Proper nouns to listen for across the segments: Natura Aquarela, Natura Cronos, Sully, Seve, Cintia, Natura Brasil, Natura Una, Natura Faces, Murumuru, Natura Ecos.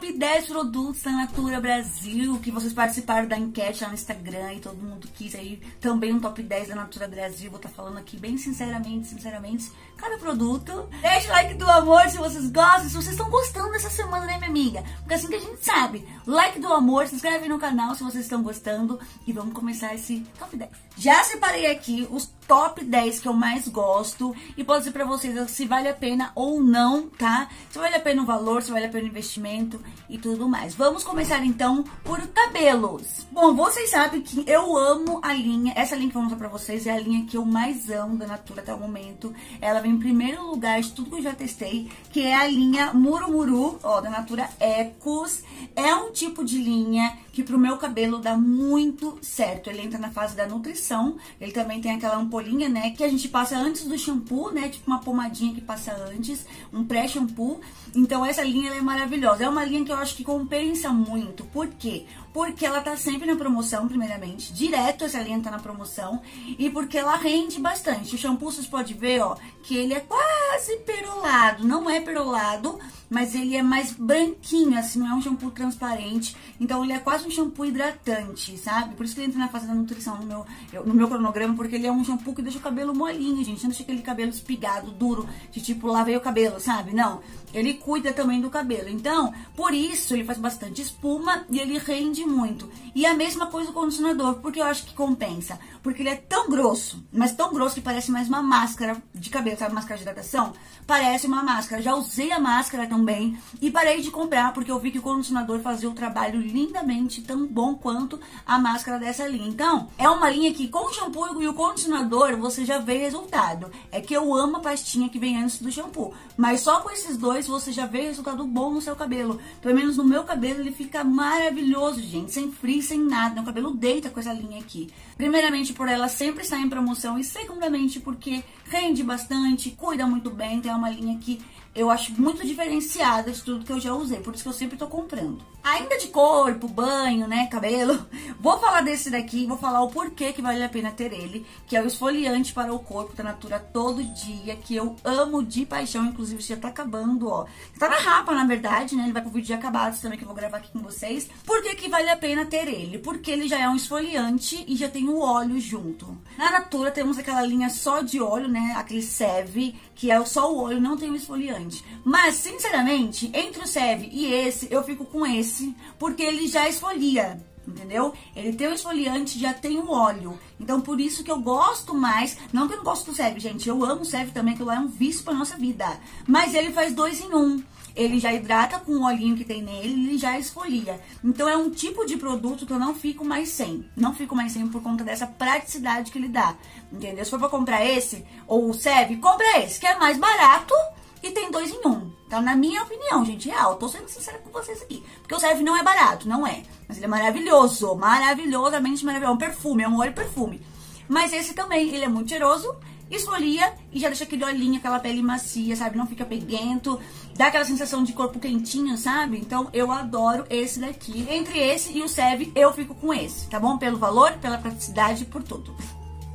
top 10 produtos da Natura Brasil, que vocês participaram da enquete lá no Instagram e todo mundo quis aí também um top 10 da Natura Brasil. Vou estar falando aqui bem sinceramente, cada produto. Deixa o like do amor se vocês gostam, se vocês estão gostando dessa semana, né, minha amiga? Porque assim que a gente sabe, like do amor, se inscreve no canal se vocês estão gostando e vamos começar esse top 10. Já separei aqui os top 10 que eu mais gosto e posso dizer pra vocês se vale a pena ou não, tá? Se vale a pena o valor, se vale a pena o investimento e tudo mais. Vamos começar então por cabelos. Bom, vocês sabem que eu amo a linha, essa linha que eu vou mostrar pra vocês é a linha que eu mais amo da Natura até o momento. Ela vem em primeiro lugar de tudo que eu já testei, que é a linha Murumuru, ó, da Natura Ecos. É um tipo de linha que pro meu cabelo dá muito certo. Ele entra na fase da nutrição, ele também tem aquela ampolinha, né, que a gente passa antes do shampoo, né, tipo uma pomadinha que passa antes, um pré-shampoo. Então essa linha ela é maravilhosa, é uma linha que eu acho que compensa muito. Por quê? Porque ela tá sempre na promoção, primeiramente, direto essa linha tá na promoção, e porque ela rende bastante. O shampoo, vocês podem ver, ó, que ele é quase perolado, não é perolado, mas ele é mais branquinho, assim, não é um shampoo transparente, então ele é quase um shampoo hidratante, sabe? Por isso que ele entra na fase da nutrição no meu cronograma, porque ele é um shampoo que deixa o cabelo molinho, gente, não deixa aquele cabelo espigado, duro, de tipo, lavei o cabelo, sabe? Não, ele cuida também do cabelo, então, por isso ele faz bastante espuma e ele rende muito. E a mesma coisa o condicionador, porque eu acho que compensa, porque ele é tão grosso, mas tão grosso que parece mais uma máscara de cabelo, sabe, máscara de hidratação? Parece uma máscara. Já usei a máscara também e parei de comprar, porque eu vi que o condicionador fazia o trabalho lindamente, tão bom quanto a máscara dessa linha. Então, é uma linha que com o shampoo e o condicionador você já vê resultado. É que eu amo a pastinha que vem antes do shampoo, mas só com esses dois você já vê resultado bom no seu cabelo. Pelo menos no meu cabelo ele fica maravilhoso, gente, sem frizz, sem nada, meu cabelo deita com essa linha aqui. Primeiramente por ela sempre estar em promoção e segundamente porque rende bastante, cuida muito bem, então é uma linha que eu acho muito diferenciada de tudo que eu já usei, por isso que eu sempre tô comprando. Ainda de corpo, banho, né, cabelo, vou falar desse daqui, vou falar o porquê que vale a pena ter ele, que é o esfoliante para o corpo da Natura Todo Dia, que eu amo de paixão, inclusive já tá acabando, ó. Tá na rapa, na verdade, né, ele vai pro vídeo de acabados também que eu vou gravar aqui com vocês. Por que que vale a pena ter ele? Porque ele já é um esfoliante e já tem o óleo junto. Na Natura temos aquela linha só de óleo, né, aquele Seve, que é só o óleo, não tem o esfoliante. Mas, sinceramente, entre o Seve e esse, eu fico com esse, porque ele já esfolia, entendeu? Ele tem o esfoliante, já tem o óleo. Então, por isso que eu gosto mais. Não que eu não gosto do Seve, gente. Eu amo o Seve também, que lá é um vício pra nossa vida. Mas ele faz dois em um. Ele já hidrata com o olhinho que tem nele, ele já esfolia. Então é um tipo de produto que eu não fico mais sem. Não fico mais sem por conta dessa praticidade que ele dá, entendeu? Se for pra comprar esse, ou o Seve, compra esse, que é mais barato e tem dois em um, tá? Na minha opinião, gente, real, tô sendo sincera com vocês aqui, porque o Seve não é barato, não é, mas ele é maravilhoso, maravilhosamente maravilhoso, é um perfume, é um óleo perfume, mas esse também, ele é muito cheiroso, esfolia e já deixa aquele olhinho, aquela pele macia, sabe, não fica peguento, dá aquela sensação de corpo quentinho, sabe, então eu adoro esse daqui. Entre esse e o Seve, eu fico com esse, tá bom? Pelo valor, pela praticidade, por tudo.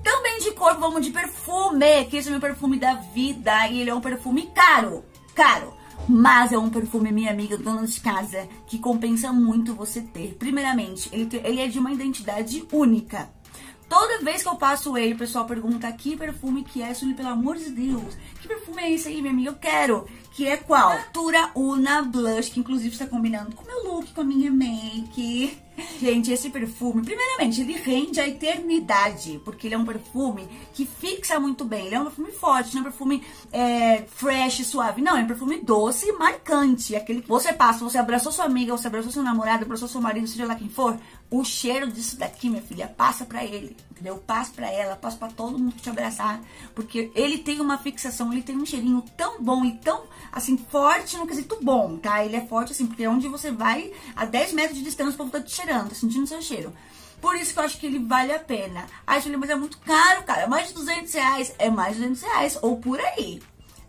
Também de corpo, vamos de perfume, que esse é o meu perfume da vida e ele é um perfume caro, caro. Mas é um perfume, minha amiga, dona de casa, que compensa muito você ter. Primeiramente, ele é de uma identidade única. Toda vez que eu passo ele, o pessoal pergunta que perfume que é, Sully, pelo amor de Deus, que perfume é esse aí, minha amiga? Eu quero, que é qual? Natura Una Blush, que inclusive está combinando com o meu look, com a minha make. Gente, esse perfume, primeiramente, ele rende a eternidade, porque ele é um perfume que fixa muito bem. Ele é um perfume forte, não é um perfume fresh, suave, não, é um perfume doce e marcante. É aquele que você passa, você abraçou sua amiga, você abraçou seu namorado, abraçou seu marido, seja lá quem for, o cheiro disso daqui, minha filha, passa pra ele, entendeu? Passa pra ela, passa pra todo mundo que te abraçar, porque ele tem uma fixação, ele tem um cheirinho tão bom e tão, assim, forte no quesito bom, tá? Ele é forte, assim, porque onde você vai, a 10 metros de distância, o povo tá te cheirando, tá sentindo seu cheiro. Por isso que eu acho que ele vale a pena. Ai, Julia, mas é muito caro, cara. É mais de R$200, é mais de R$200, ou por aí.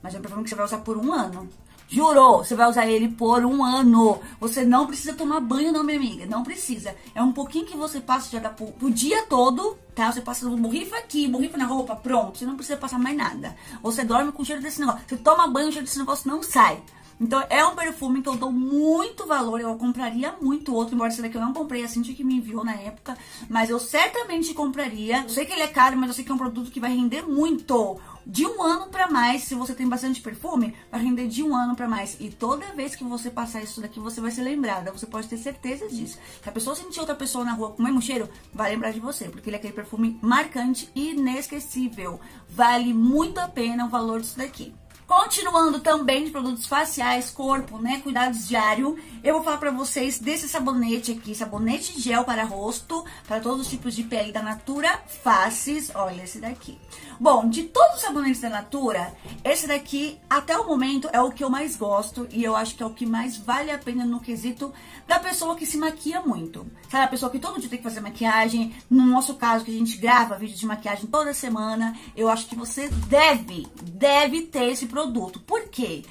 Mas é um perfume que você vai usar por um ano. Jurou, você vai usar ele por um ano. Você não precisa tomar banho não, minha amiga. Não precisa. É um pouquinho que você passa, já dá pro dia todo, tá? Você passa um borrifa aqui, borrifa na roupa, pronto. Você não precisa passar mais nada. Ou você dorme com o cheiro desse negócio. Você toma banho, o cheiro desse negócio não sai. Então é um perfume que eu dou muito valor, eu compraria muito outro, embora esse daqui eu não comprei, a Cintia que me enviou na época, mas eu certamente compraria. Eu sei que ele é caro, mas eu sei que é um produto que vai render muito. De um ano pra mais, se você tem bastante perfume, vai render de um ano pra mais. E toda vez que você passar isso daqui, você vai ser lembrada. Você pode ter certeza disso. Se a pessoa sentir outra pessoa na rua com o mesmo cheiro, vai lembrar de você. Porque ele é aquele perfume marcante e inesquecível. Vale muito a pena o valor disso daqui. Continuando também de produtos faciais, corpo, né, cuidados diário, eu vou falar pra vocês desse sabonete aqui, sabonete gel para rosto, para todos os tipos de pele da Natura Faces, olha esse daqui. Bom, de todos os sabonetes da Natura, esse daqui, até o momento, é o que eu mais gosto e eu acho que é o que mais vale a pena no quesito da pessoa que se maquia muito. Sabe, a pessoa que todo dia tem que fazer maquiagem, no nosso caso, que a gente grava vídeo de maquiagem toda semana, eu acho que você deve ter esse produto. Por quê?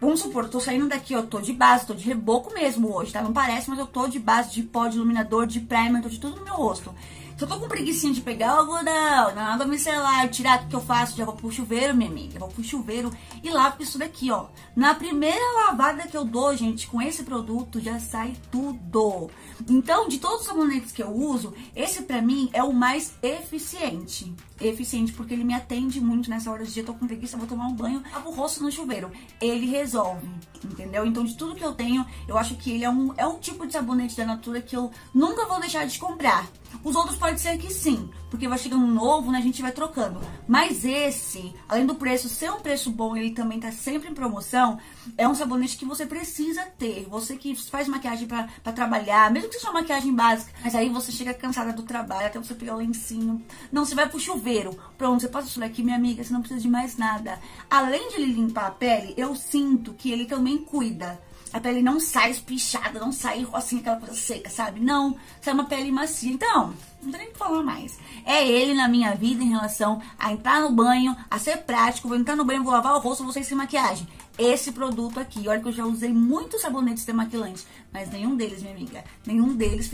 Vamos supor, eu tô saindo daqui, eu tô de base, tô de reboco mesmo hoje, tá? Não parece, mas eu tô de base, de pó, de iluminador, de primer, tô de tudo no meu rosto. Se eu tô com preguicinha de pegar o algodão, na água micelar, tirar, o que eu faço? Já vou pro chuveiro, minha amiga, eu vou pro chuveiro e lavo isso daqui, ó. Na primeira lavada que eu dou, gente, com esse produto, já sai tudo. Então, de todos os sabonetes que eu uso, esse pra mim é o mais eficiente. Eficiente porque ele me atende muito nessa hora do dia, eu tô com preguiça, vou tomar um banho, lavo o rosto no chuveiro. Ele resolve, entendeu? Então, de tudo que eu tenho, eu acho que ele é um tipo de sabonete da Natura que eu nunca vou deixar de comprar. Os outros pode ser que sim, porque vai chegando um novo, né, a gente vai trocando. Mas esse, além do preço ser um preço bom, ele também tá sempre em promoção, é um sabonete que você precisa ter. Você que faz maquiagem pra trabalhar, mesmo que seja uma maquiagem básica, mas aí você chega cansada do trabalho, até você pegar o lencinho. Não, você vai pro chuveiro. Pronto, você passa isso daqui, minha amiga, você não precisa de mais nada. Além de ele limpar a pele, eu sinto que ele também cuida. A pele não sai espichada, não sai assim, aquela coisa seca, sabe? Não, sai uma pele macia. Então, não tem nem o que falar mais. É ele na minha vida em relação a entrar no banho, a ser prático. Vou entrar no banho, vou lavar o rosto, vou sair sem maquiagem. Esse produto aqui, olha que eu já usei muitos sabonetes demaquilantes, mas nenhum deles, minha amiga, nenhum deles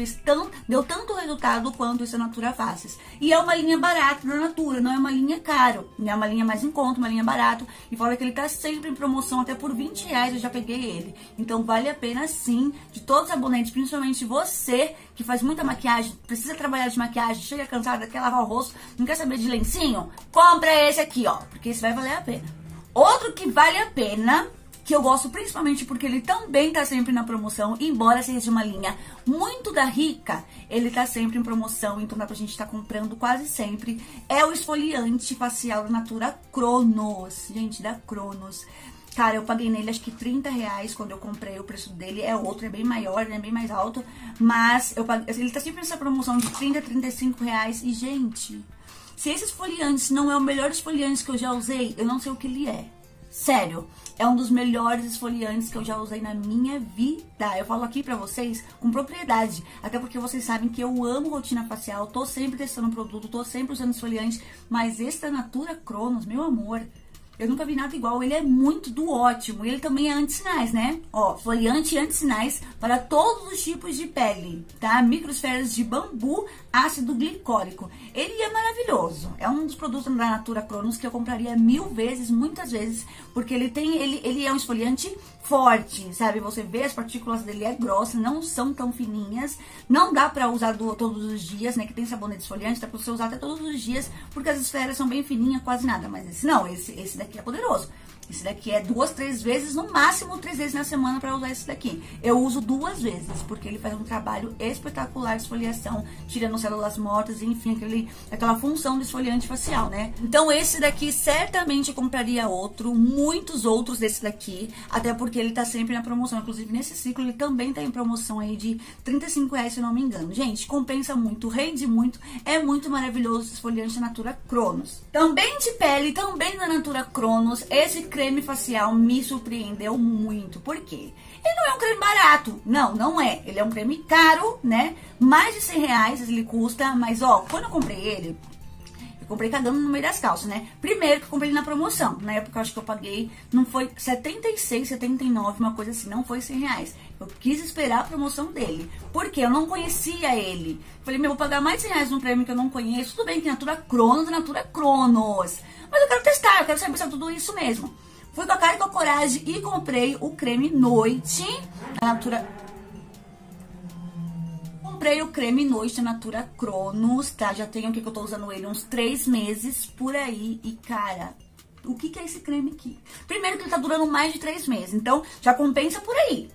deu tanto resultado quanto esse Natura Faces. E é uma linha barata da Natura, não é uma linha caro, é uma linha mais em conta, uma linha barata. E fora que ele tá sempre em promoção, até por R$20 eu já peguei ele. Então vale a pena sim, de todos os sabonetes, principalmente você que faz muita maquiagem, precisa trabalhar de maquiagem, chega cansada, quer lavar o rosto, não quer saber de lencinho, compra esse aqui, ó, porque esse vai valer a pena. Outro que vale a pena, que eu gosto principalmente porque ele também tá sempre na promoção, embora seja uma linha muito da Rica, ele tá sempre em promoção, então dá pra gente tá comprando quase sempre, é o esfoliante facial da Natura Cronos, gente, da Cronos. Cara, eu paguei nele acho que R$30 quando eu comprei, o preço dele é outro, é bem maior, né, bem mais alto, mas eu paguei, ele tá sempre nessa promoção de R$30, R$35 e, gente... Se esse esfoliante não é o melhor esfoliante que eu já usei, eu não sei o que ele é. Sério, é um dos melhores esfoliantes que eu já usei na minha vida. Eu falo aqui pra vocês com propriedade, até porque vocês sabem que eu amo rotina facial, tô sempre testando produto, tô sempre usando esfoliante, mas esse da Natura Cronos, meu amor... Eu nunca vi nada igual, ele é muito do ótimo. E ele também é anti-sinais, né? Ó, esfoliante e anti-sinais para todos os tipos de pele, tá? Microesferas de bambu, ácido glicólico. Ele é maravilhoso. É um dos produtos da Natura Cronos que eu compraria mil vezes, muitas vezes, porque ele é um esfoliante forte, sabe? Você vê, as partículas dele é grossa, não são tão fininhas. Não dá pra usar todos os dias, né? Que tem sabonete esfoliante, dá pra você usar até todos os dias, porque as esferas são bem fininhas, quase nada. Mas esse não, esse daqui é poderoso. Esse daqui é 2, 3 vezes, no máximo 3 vezes na semana pra usar esse daqui. Eu uso 2 vezes, porque ele faz um trabalho espetacular de esfoliação, tirando células mortas, enfim, aquela função do esfoliante facial, né? Então esse daqui, certamente eu compraria outro, muitos outros desse daqui, até porque ele tá sempre na promoção, inclusive nesse ciclo ele também tá em promoção aí de R$35, se eu não me engano. Gente, compensa muito, rende muito, é muito maravilhoso esse esfoliante da Natura Cronos. Também de pele, também da Natura Cronos, esse creme facial me surpreendeu muito, porque ele não é um creme barato, não é, ele é um creme caro, né, mais de R$100 ele custa, mas ó, quando eu comprei ele, eu comprei cagando no meio das calças, né, primeiro que eu comprei ele na promoção, na época eu acho que eu paguei, não foi R$76, R$79, uma coisa assim, não foi R$100, eu quis esperar a promoção dele, porque eu não conhecia ele, falei, meu, vou pagar mais R$100 num creme que eu não conheço, tudo bem que Natura Cronos, mas eu quero testar, eu quero saber se é tudo isso mesmo. Fui tocar e com coragem e comprei o creme Noite da Natura. Comprei o creme Noite da Natura Cronos, tá? Já tenho aqui que eu tô usando ele uns 3 meses por aí. E, cara, o que que é esse creme aqui? Primeiro que ele tá durando mais de 3 meses, então já compensa por aí.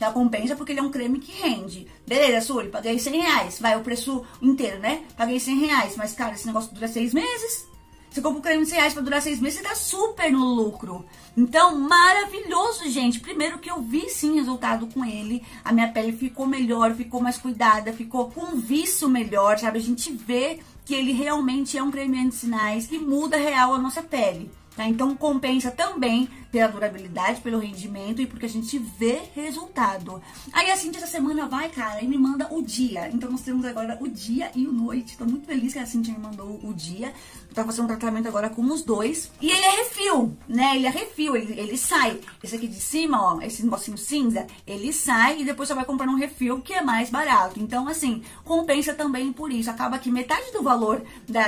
Já compensa porque ele é um creme que rende. Beleza, Suri, paguei R$100. Vai, o preço inteiro, né? Paguei R$100, mas, cara, esse negócio dura 6 meses. Você compra um creme de R$100 pra durar 6 meses, você tá super no lucro. Então, maravilhoso, gente. Primeiro que eu vi, sim, resultado com ele. A minha pele ficou melhor, ficou mais cuidada, ficou com viço melhor, sabe? A gente vê que ele realmente é um creme anti-sinais que muda real a nossa pele, tá? Então, compensa também pela durabilidade, pelo rendimento e porque a gente vê resultado. Aí, a Cintia essa semana vai, cara, e me manda o dia. Então, nós temos agora o dia e o noite. Tô muito feliz que a Cintia me mandou o dia. Eu tava fazendo um tratamento agora com os dois. E ele é refil, né? Ele é refil, ele sai. Esse aqui de cima, ó, esse negocinho cinza, ele sai e depois você vai comprar um refil que é mais barato. Então, assim, compensa também por isso. Acaba que metade do valor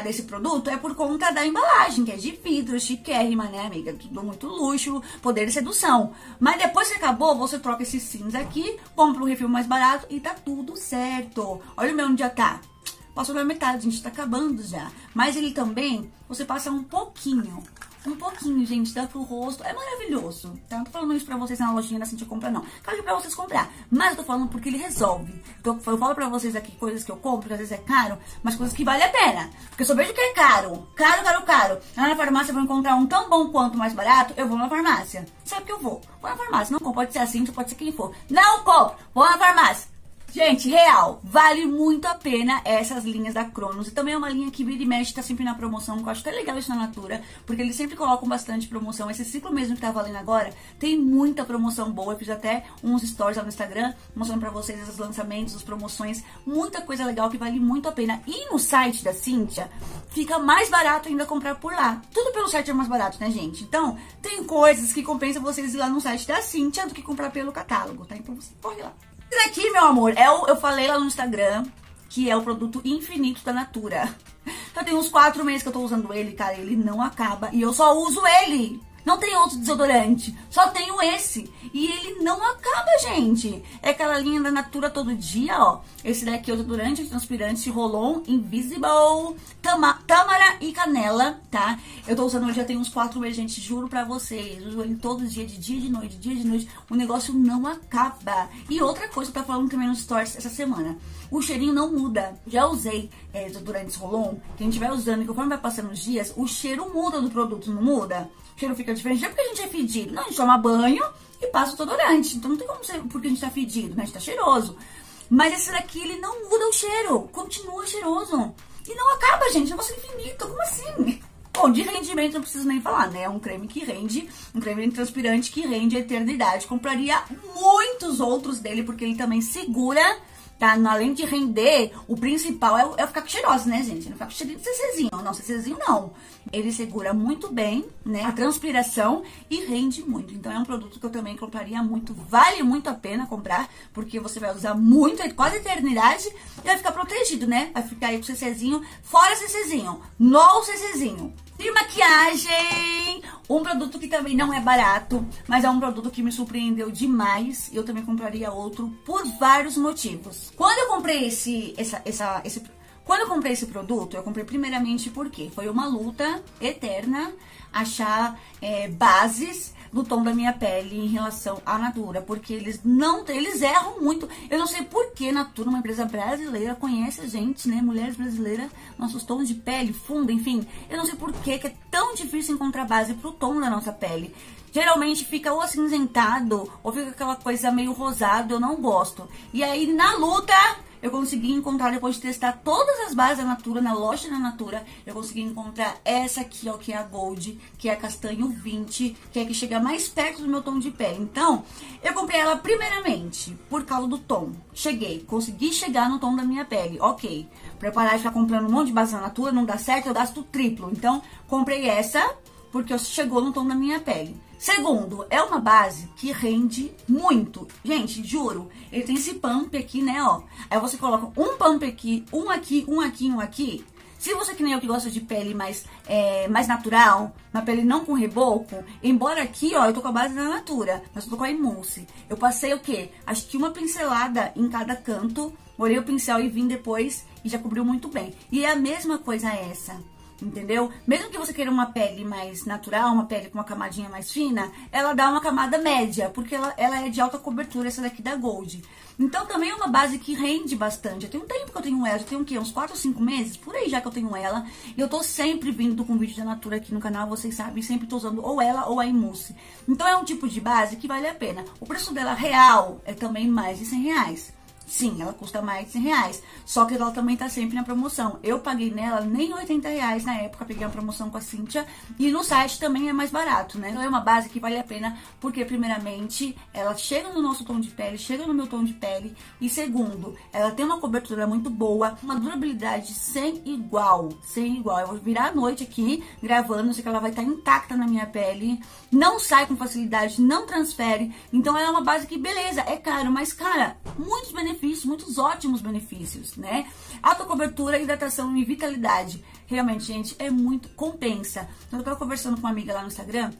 desse produto é por conta da embalagem, que é de vidro, chiquérrima, né, amiga? Tudo muito luxo, poder e sedução. Mas depois que acabou, você troca esse cinza aqui, compra um refil mais barato e tá tudo certo. Olha o meu onde já tá. Passou na metade, gente, tá acabando já. Mas ele também, você passa um pouquinho, gente, dá pro rosto. É maravilhoso, tá? Não tô falando isso pra vocês na lojinha da Cintia comprar, não. Claro que pra vocês comprar, mas eu tô falando porque ele resolve. Então, eu falo pra vocês aqui coisas que eu compro, que às vezes é caro, mas coisas que vale a pena. Porque eu só vejo que é caro, caro, caro, caro. Lá na farmácia eu vou encontrar um tão bom quanto mais barato, eu vou na farmácia. Sabe que eu vou? Vou na farmácia, não compro, pode ser a Cintia, pode ser quem for. Não compro, vou na farmácia. Gente, real, vale muito a pena essas linhas da Cronos. E também é uma linha que vira e mexe, tá sempre na promoção, que eu acho até legal isso na Natura, porque eles sempre colocam bastante promoção. Esse ciclo mesmo que tá valendo agora, tem muita promoção boa. Eu fiz até uns stories lá no Instagram, mostrando pra vocês esses lançamentos, as promoções, muita coisa legal que vale muito a pena. E no site da Cintia, fica mais barato ainda comprar por lá. Tudo pelo site é mais barato, né, gente? Então, tem coisas que compensa vocês ir lá no site da Cintia do que comprar pelo catálogo, tá? Então, você corre lá. Esse aqui, meu amor, eu falei lá no Instagram que é o produto infinito da Natura. Já tem uns 4 meses que eu tô usando ele, cara, ele não acaba e eu só uso ele. Não tem outro desodorante, só tenho esse. E ele não acaba, gente. É aquela linha da Natura todo dia, ó. Esse daqui é o desodorante, antitranspirante, Roll-On, Invisible, Tâmara e Canela, tá? Eu tô usando ele já tem uns 4 meses, gente, juro pra vocês. Uso ele todo dia de noite, dia de noite. O negócio não acaba. E outra coisa que eu tô falando também nos stories essa semana. O cheirinho não muda. Já usei desodorantes Roll-On, que a gente vai usando e conforme vai passando os dias, o cheiro muda do produto, não muda? O cheiro fica diferente, não é porque a gente é fedido, não, a gente toma banho e passa o desodorante, então não tem como ser porque a gente tá fedido, né, a gente tá cheiroso, mas esse daqui, ele não muda o cheiro, continua cheiroso, e não acaba, gente, é um negócio infinito, como assim? Bom, de rendimento não preciso nem falar, né, é um creme que rende, um creme antitranspirante que rende a eternidade, compraria muitos outros dele, porque ele também segura, tá, além de render, o principal é ficar cheirosa, né, gente? Não ficar com cheirinho de CCzinho. Não, CCzinho não. Ele segura muito bem, né, a transpiração e rende muito. Então, é um produto que eu também compraria muito. Vale muito a pena comprar, porque você vai usar muito, quase a eternidade, e vai ficar protegido, né? Vai ficar aí com CCzinho, fora CCzinho, no CCzinho. E maquiagem, um produto que também não é barato, mas é um produto que me surpreendeu demais. Eu também compraria outro por vários motivos. Quando eu comprei esse produto, eu comprei primeiramente porque foi uma luta eterna achar bases do tom da minha pele em relação à Natura, porque eles erram muito. Eu não sei por que Natura, uma empresa brasileira, conhece a gente, né? Mulheres brasileiras, nossos tons de pele, fundo, enfim. Eu não sei por que é tão difícil encontrar base pro tom da nossa pele. Geralmente fica ou acinzentado, ou fica aquela coisa meio rosada, eu não gosto. E aí, na luta, eu consegui encontrar, depois de testar todas as bases da Natura, na loja da Natura, eu consegui encontrar essa aqui, ó, que é a Gold, que é a Castanho 20, que é a que chega mais perto do meu tom de pele. Então, eu comprei ela primeiramente por causa do tom. Consegui chegar no tom da minha pele, ok. Pra parar de ficar comprando um monte de base da Natura, não dá certo, eu gasto triplo. Então, comprei essa porque chegou no tom da minha pele. Segundo, é uma base que rende muito. Gente, juro, ele tem esse pump aqui, né, ó. Aí você coloca um pump aqui, um aqui, um aqui, um aqui. Se você que nem eu que gosta de pele mais natural, uma pele não com reboco, embora aqui, ó, eu tô com a base da Natura, mas eu tô com a emulse. Eu passei o quê? Acho que uma pincelada em cada canto, olhei o pincel e vim depois e já cobriu muito bem. E é a mesma coisa essa. Entendeu? Mesmo que você queira uma pele mais natural, uma pele com uma camadinha mais fina, ela dá uma camada média, porque ela é de alta cobertura, essa daqui da Gold. Então também é uma base que rende bastante. Eu tenho um tempo que eu tenho ela, eu tenho o quê? Uns 4 ou 5 meses? Por aí já que eu tenho ela. E eu tô sempre vindo com vídeo da Natura aqui no canal, vocês sabem, sempre tô usando ou ela ou a emulse. Então é um tipo de base que vale a pena. O preço dela real é também mais de R$100. Sim, ela custa mais de R$100, só que ela também tá sempre na promoção. Eu paguei nela nem R$80 na época, peguei uma promoção com a Cintia e no site também é mais barato, né? Então é uma base que vale a pena porque, primeiramente, ela chega no nosso tom de pele, chega no meu tom de pele e, segundo, ela tem uma cobertura muito boa, uma durabilidade sem igual, sem igual. Eu vou virar à noite aqui gravando, sei que ela vai estar intacta na minha pele, não sai com facilidade, não transfere. Então ela é uma base que, beleza, é caro, mas, cara, muitos benefícios. Muitos ótimos benefícios, né? Alta cobertura, hidratação e vitalidade. Realmente, gente, é muito, compensa. Eu tava conversando com uma amiga lá no Instagram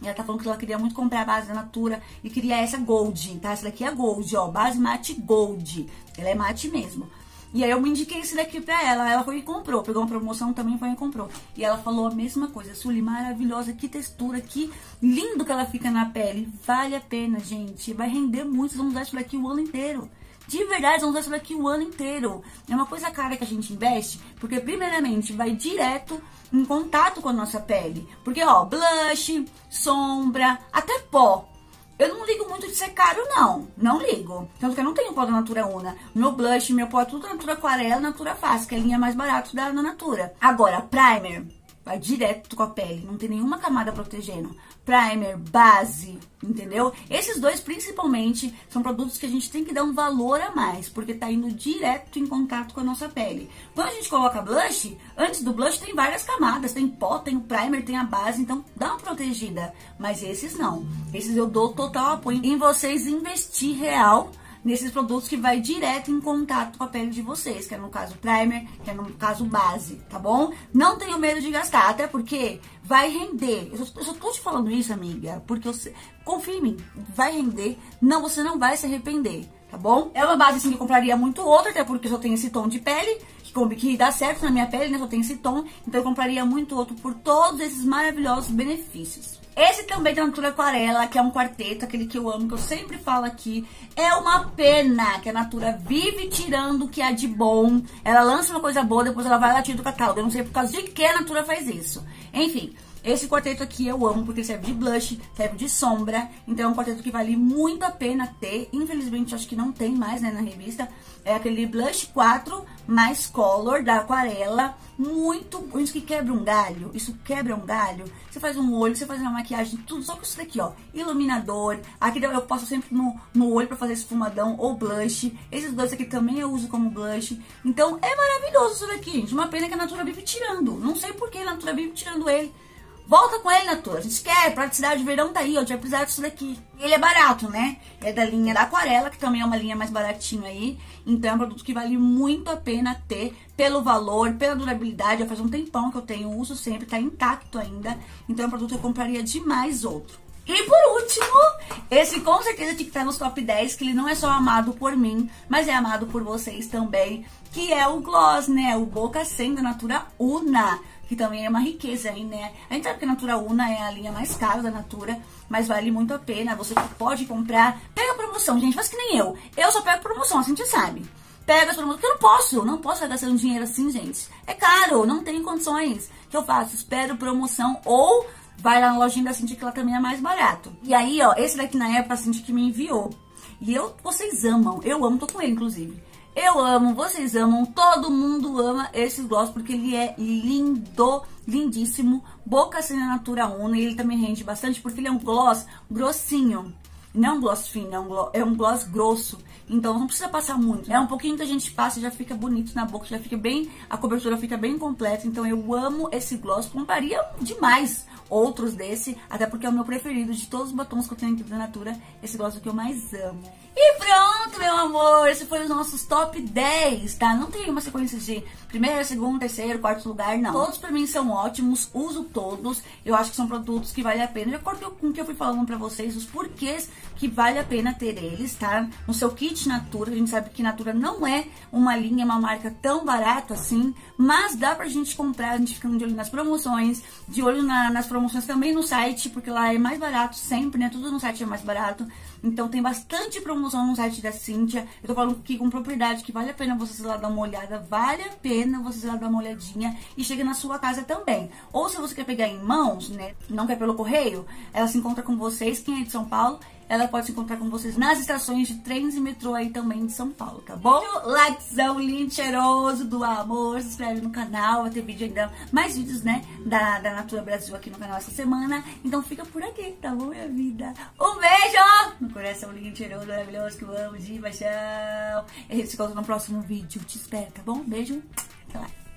e ela tá falando que ela queria muito comprar a base da Natura e queria essa Gold, tá? Essa daqui é a Gold, ó, base mate Gold. Ela é mate mesmo. E aí eu me indiquei esse daqui pra ela, ela foi e comprou, pegou uma promoção também, foi e comprou. E ela falou a mesma coisa, Sully, maravilhosa, que textura, que lindo que ela fica na pele. Vale a pena, gente, vai render muito, vocês vão usar isso daqui o ano inteiro. De verdade, vamos usar isso daqui o ano inteiro. É uma coisa cara que a gente investe, porque primeiramente vai direto em contato com a nossa pele. Porque, ó, blush, sombra, até pó. Eu não ligo muito de ser caro, não. Não ligo. Tanto que eu não tenho pó da Natura Una. Meu blush, meu pó, tudo da Natura Aquarela, Natura Faces, que é a linha mais barata da Natura. Agora, primer. Vai direto com a pele, não tem nenhuma camada protegendo. Primer, base, entendeu? Esses dois, principalmente, são produtos que a gente tem que dar um valor a mais, porque tá indo direto em contato com a nossa pele. Quando a gente coloca blush, antes do blush tem várias camadas, tem pó, tem o primer, tem a base, então dá uma protegida. Mas esses não, esses eu dou total apoio em vocês investir real nesses produtos que vai direto em contato com a pele de vocês, que é no caso primer, que é no caso base, tá bom? Não tenho medo de gastar, até porque vai render. Eu só tô te falando isso, amiga, porque confia em mim, vai render, não, você não vai se arrepender, tá bom? É uma base assim que eu compraria muito outra, até porque eu só tenho esse tom de pele, que dá certo na minha pele, né? Só tem esse tom, então eu compraria muito outro por todos esses maravilhosos benefícios. Esse também da Natura Aquarela, que é um quarteto, aquele que eu amo, que eu sempre falo aqui. É uma pena que a Natura vive tirando o que há de bom. Ela lança uma coisa boa, depois ela vai lá tira do catálogo. Eu não sei por causa de que a Natura faz isso. Enfim, esse quarteto aqui eu amo, porque serve de blush, serve de sombra. Então é um quarteto que vale muito a pena ter. Infelizmente, acho que não tem mais, né, na revista. É aquele blush 4 mais color da Aquarela. Muito, isso que quebra um galho, isso quebra um galho. Você faz um olho, você faz uma maquiagem, tudo só com isso daqui, ó. Iluminador, aqui eu passo sempre no olho pra fazer esfumadão ou blush. Esses dois aqui também eu uso como blush. Então é maravilhoso isso daqui, gente. Uma pena que a Natura vive tirando. Não sei por que a Natura vive tirando ele. Volta com ele, Natura. A gente quer, praticidade de verão tá aí, ó. A gente vai precisar disso daqui. Ele é barato, né? É da linha da Aquarela, que também é uma linha mais baratinha aí. Então é um produto que vale muito a pena ter pelo valor, pela durabilidade. Já faz um tempão que eu tenho, uso sempre, tá intacto ainda. Então é um produto que eu compraria demais outro. E por último, esse com certeza tinha que estar nos top 10, que ele não é só amado por mim, mas é amado por vocês também, que é o gloss, né? O Boca 100 da Natura Una, que também é uma riqueza aí, né? A gente sabe que a Natura Una é a linha mais cara da Natura, mas vale muito a pena, você pode comprar. Pega a promoção, gente, faz que nem eu. Eu só pego promoção, assim a gente sabe. Pega as promoções, porque eu não posso ficar gastando dinheiro assim, gente. É caro, não tem condições. O que eu faço? Espero promoção ou... vai lá na lojinha da Cintia, que ela também é mais barato. E aí, ó, esse daqui na época a Cintia que me enviou. E vocês amam. Eu amo, tô com ele, inclusive. Eu amo, vocês amam, todo mundo ama esse gloss, porque ele é lindo, lindíssimo. Boca Cena Natura Una, e ele também rende bastante, porque ele é um gloss grossinho. Não é um gloss fino, é um gloss grosso. Então não precisa passar muito. É um pouquinho que a gente passa, já fica bonito na boca, já fica bem, a cobertura fica bem completa. Então eu amo esse gloss, compraria demais outros desse, até porque é o meu preferido de todos os batons que eu tenho aqui da Natura. Esse gloss é o que eu mais amo. E pronto! Pronto, meu amor, esse foi os nossos top 10, tá? Não tem uma sequência de primeiro, segundo, terceiro, quarto lugar, não. Todos pra mim são ótimos, uso todos. Eu acho que são produtos que vale a pena. De acordo com o que eu fui falando pra vocês, os porquês que vale a pena ter eles, tá? No seu kit Natura, a gente sabe que Natura não é uma linha, uma marca tão barata assim, mas dá pra gente comprar, a gente ficando de olho nas promoções, de olho nas promoções também no site, porque lá é mais barato sempre, né? Tudo no site é mais barato. Então tem bastante promoção no site da Cintia. Eu tô falando aqui com propriedade que vale a pena vocês ir lá dar uma olhada, vale a pena vocês ir lá dar uma olhadinha e chega na sua casa também. Ou se você quer pegar em mãos, né, não quer pelo correio, ela se encontra com vocês, quem é de São Paulo, ela pode se encontrar com vocês nas estações de trens e metrô aí também de São Paulo, tá bom? Likezão lindo, cheiroso do amor, se inscreve no canal, vai ter vídeo ainda, mais vídeos, né, da Natura Brasil aqui no canal essa semana. Então fica por aqui, tá bom, minha vida? Um beijo no coração lindo, cheiroso, maravilhoso, que eu amo de paixão. A gente se encontra no próximo vídeo, te espero, tá bom? Beijo, até lá.